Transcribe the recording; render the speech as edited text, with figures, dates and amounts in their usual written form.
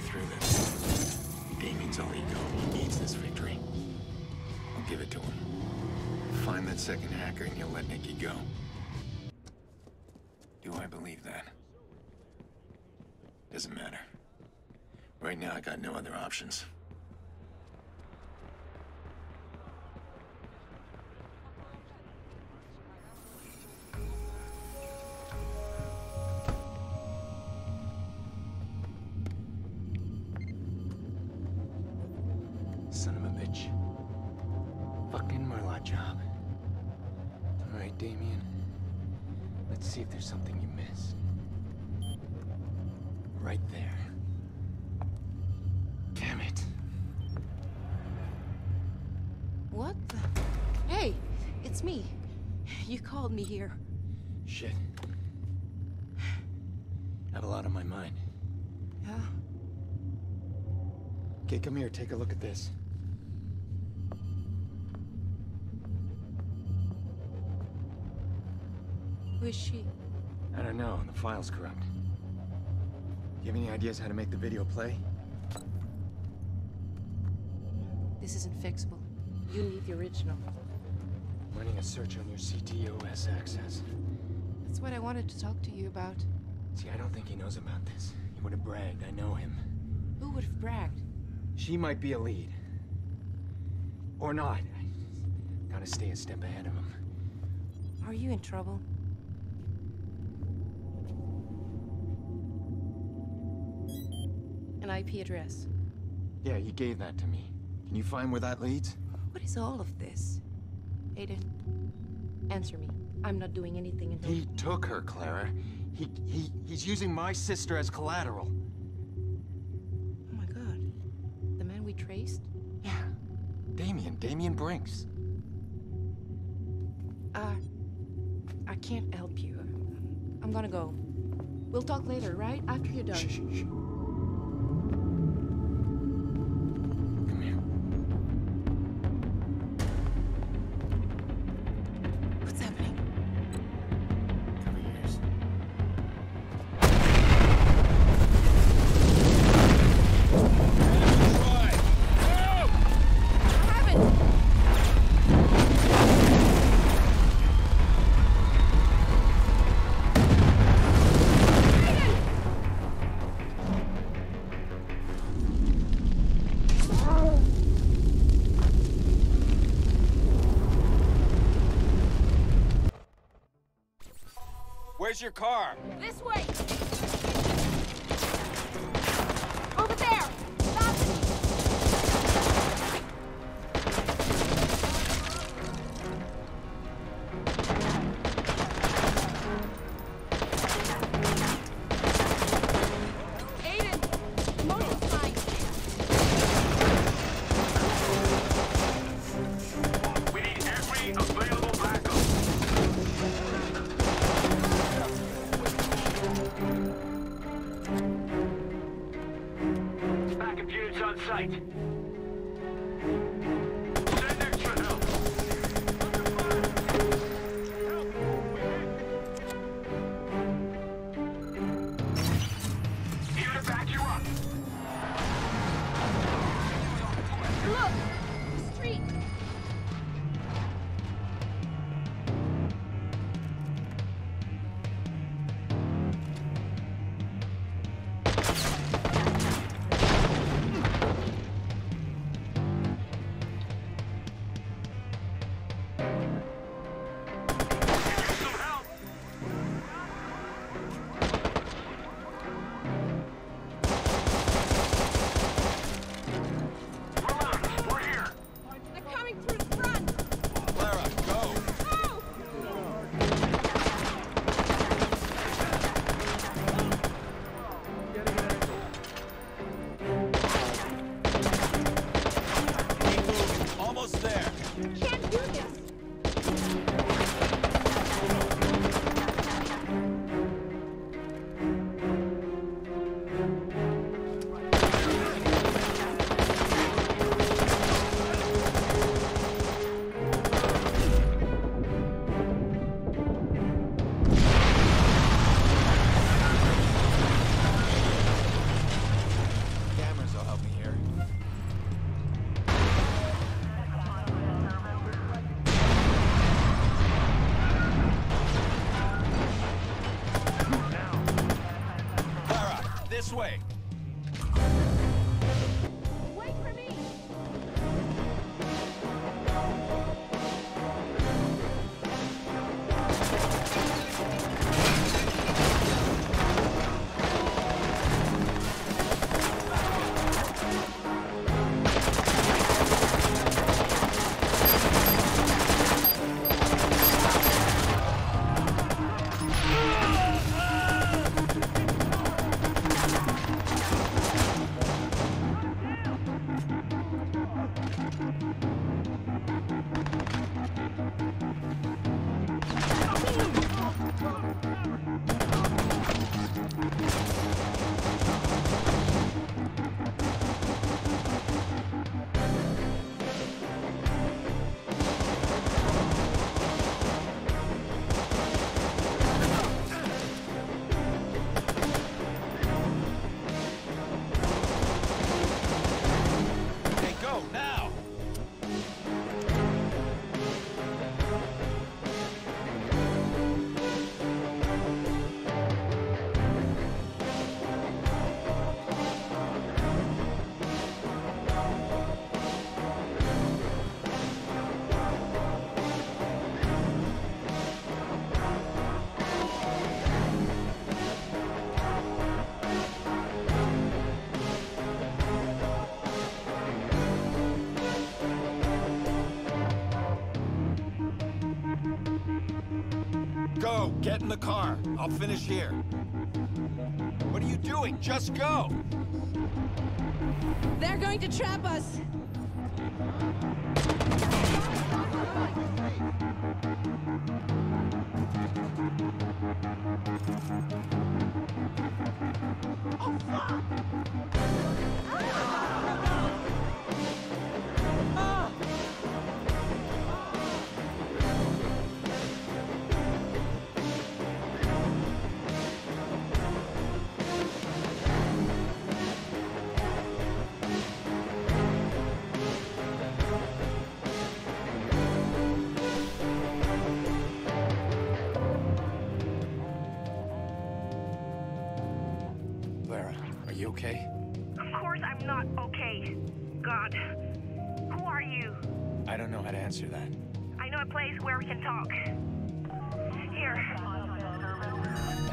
way through this. Damien's all ego. He needs this victory. I'll give it to him. Find that second hacker and you'll let Nikki go. Do I believe that? Doesn't matter. Right now, I got no other options. Son of a bitch. Fucking Marlot job. All right, Damien. Let's see if there's something you missed. Right there. Damn it. What the? Hey, it's me. You called me here. Shit. I have a lot on my mind. Yeah? Okay, come here, take a look at this. Who is she? I don't know. The file's corrupt. You have any ideas how to make the video play? This isn't fixable. You need the original. Running a search on your ctOS access. That's what I wanted to talk to you about. See, I don't think he knows about this. He would have bragged. I know him. Who would have bragged? She might be a lead. Or not. I gotta stay a step ahead of him. Are you in trouble? An IP address. Yeah, you gave that to me. Can you find where that leads? What is all of this? Aiden, answer me. I'm not doing anything until— He took her, Clara. He's using my sister as collateral. Oh my god. The man we traced? Yeah. Damien Brinks. I can't help you. I'm gonna go. We'll talk later, right? After you're done. Shh. Where's your car? This way! Over there! Stop me! Aiden! Motor's fine! We need every available backup! Stack of dudes on site. Send extra help. Help! Here to back you up. Look! The street! This way. Wait for me. Go, get in the car. I'll finish here. What are you doing? Just go! They're going to trap us! Oh, fuck! Okay? Of course I'm not okay. God, who are you? I don't know how to answer that. I know a place where we can talk. Here.